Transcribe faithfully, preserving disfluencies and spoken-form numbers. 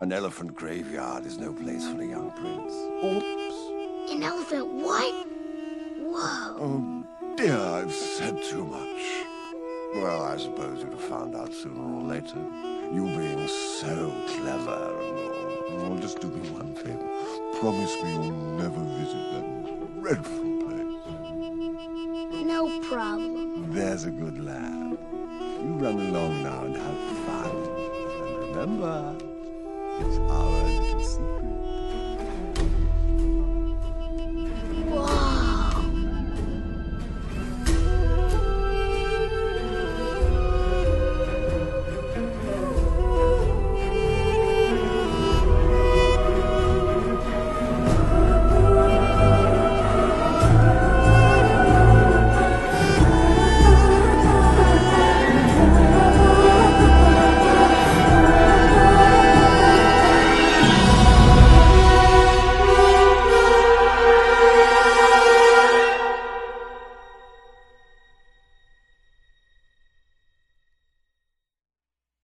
An elephant graveyard is no place for a young prince. Oops. An elephant what? Whoa. Oh dear, I've said too much. Well, I suppose you'd have found out sooner or later. You being so clever and all. Well, just do me one favor. Promise me you'll never visit that dreadful place. No problem. There's a good lad. You run along now and have fun. And remember, it's our little secret.